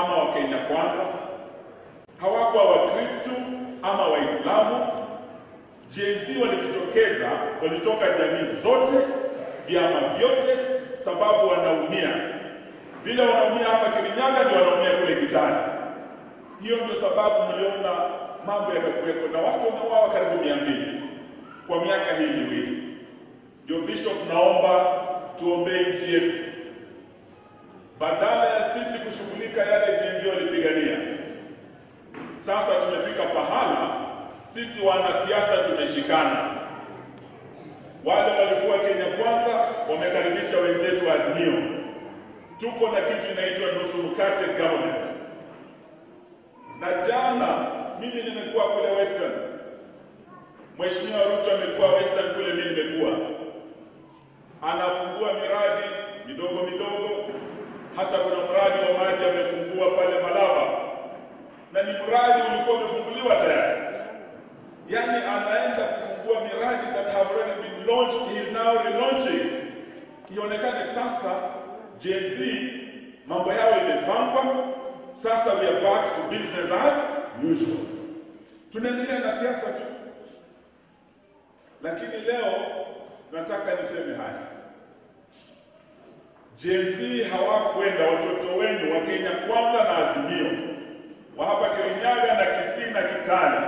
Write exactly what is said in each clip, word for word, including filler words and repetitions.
ama Wakenya Kwanza, hawakuwa Wakristo ama Waislamu. Gen Z walijitokeza, walitoka jamii zote, vyama vyote, sababu wanaumia. Bila wanaumia hapa Kirinyaga ndio wanaumia kule Kitale. Hiyo ndio sababu mliona mambo yamekuweko na watu wameuawa karibu mia mbili kwa miaka hii miwili. Ndio Bishop, naomba tuombee nchi yetu. Badala ya sisi kushughulika yale Gen Z walipigania, sasa tumefika pahala sisi wanasiasa tumeshikana. Wale walikuwa Kenya Kwanza wamekaribisha wenzetu wa Azimio. Tuko na kitu inaitwa nusu mkate government. Na jana mimi nimekuwa kule Western. Mheshimiwa Ruto amekuwa Western kule, mimi nimekuwa. Anafungua miradi midogo midogo. Hata kuna mradi wa maji amefungua pale Malaba. Na ni mradi ulikuwa umefunguliwa tayari. Yani anaenda kufungua miradi that have already been launched, he is now relaunching. Ionekane sasa Gen Z mambo yao imepangwa. Sasa we are back to business as usual. Tunaendelea na siasa tu. Lakini leo nataka niseme haya. Gen Z hawakwenda, watoto wenu wa Kenya Kwanza na Azimio, wa hapa Kirinyaga na Kisii na Kitale,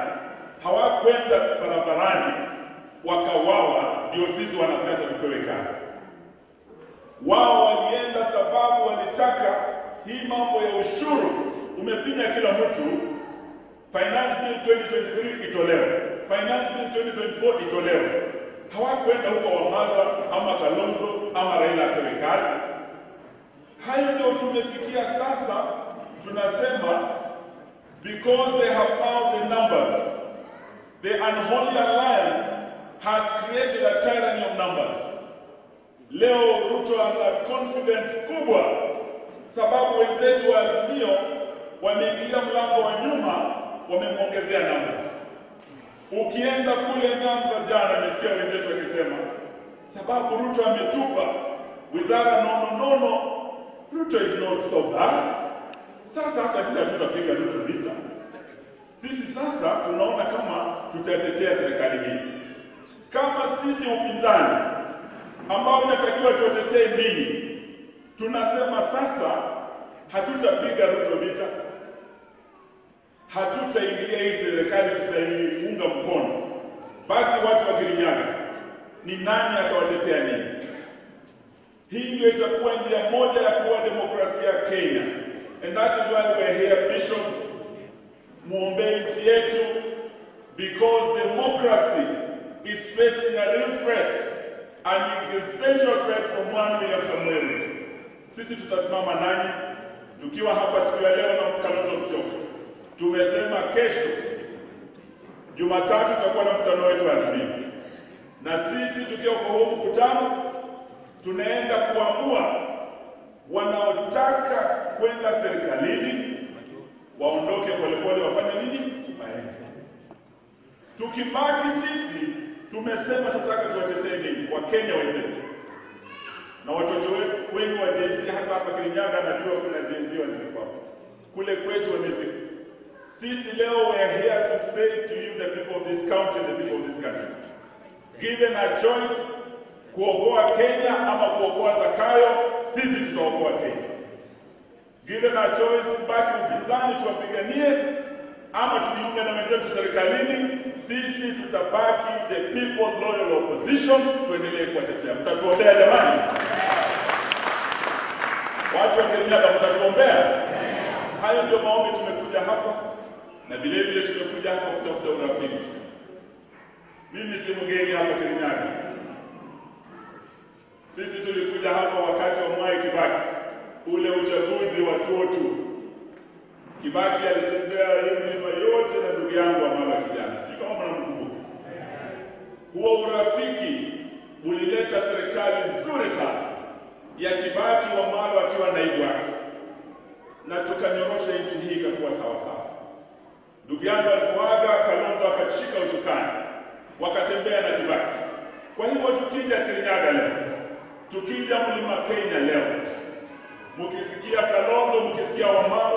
hawakwenda barabarani wakawawa ndio sisi wanasiasa tupewe kazi. Wao walienda sababu walitaka hii mambo ya ushuru umefinya kila mtu. Finance bill twenty twenty-three itolewe, finance bill twenty twenty-four itolewe. Hawakwenda huko Wamalwa ama Kalonzo ama Raila apewe kazi. Hayo ndio tumefikia sasa. Tunasema because they have found the numbers, the unholy alliance has created a tyranny of numbers. Leo Ruto ana confidence kubwa sababu wenzetu wa Azimio wameingia mlango wa nyuma, wamemwongezea numbers. Ukienda kule Nyanza jana nisikia wenzetu wakisema sababu Ruto ametupa wizara nono nono, Ruto is not stop that. Sasa hata sisi tutapiga Ruto vita. Sisi sasa tunaona kama tutatetea serikali hii. Kama sisi upinzani ambao unatakiwa tuwatetee nini, tunasema sasa hatutapiga Ruto vita, hatutaingia hii serikali, tutaiunga mkono. Basi watu wa Kirinyaga, ni nani atawatetea nini? Hii ndio itakuwa njia moja ya kuwa demokrasia Kenya. And that is why we are here, Bishop. Muombe nchi yetu, because democracy is facing a real threat, an existential threat from one William Ruto. Sisi tutasimama nanyi, tukiwa hapa siku ya leo na mkutano wa msoko. Tumesema kesho Jumatatu tutakuwa na mkutano wetu wa Azimio. Na sisi tukiwa kwa huo mkutano tunaenda kuamua wanaotaka kwenda serikalini waondoke polepole, wafanye nini? Waende. Tukibaki sisi tumesema tutaka tuwatetee nini? Wakenya wenzetu. Na watoto wengi wa Gen Z hata hapa Kirinyaga najua kuna Gen Z waziko hapo. Kule kwetu wameziko. Sisi leo we are here to say to you the people of this country, the people of this country. Given a choice, kuokoa Kenya ama kuokoa Zakayo, sisi tutaokoa Kenya. Given a choice, mbaki upinzani tuwapiganie ama tujiunge na wenzetu serikalini, sisi tutabaki the people's loyal opposition, tuendelee kuwatetea. Mtatuombea jamani? Watu wa Kirinyaga mtatuombea? Hayo ndio maombi. Tumekuja hapa na vile vile tumekuja hapa kutafuta urafiki. Mimi si mgeni hapa Kirinyaga. Sisi tulikuja hapa wakati wa Mwai Kibaki, ule uchaguzi wa tuotu. Kibaki alitembea milima yote na ndugu yangu wa mama kijana. Sijui kama mnakumbuka. Huo urafiki ulileta serikali nzuri sana ya Kibaki wa mama akiwa naibu wake. Na tukanyorosha nchi hii ikakuwa sawa sawa. Ndugu yangu alipoaga, Kalonzo akashika usukani, wakatembea na Kibaki. Kwa hivyo tukija Kirinyaga leo, tukija Mlima Kenya leo, mukisikia Kalonzo, mukisikia Wamao,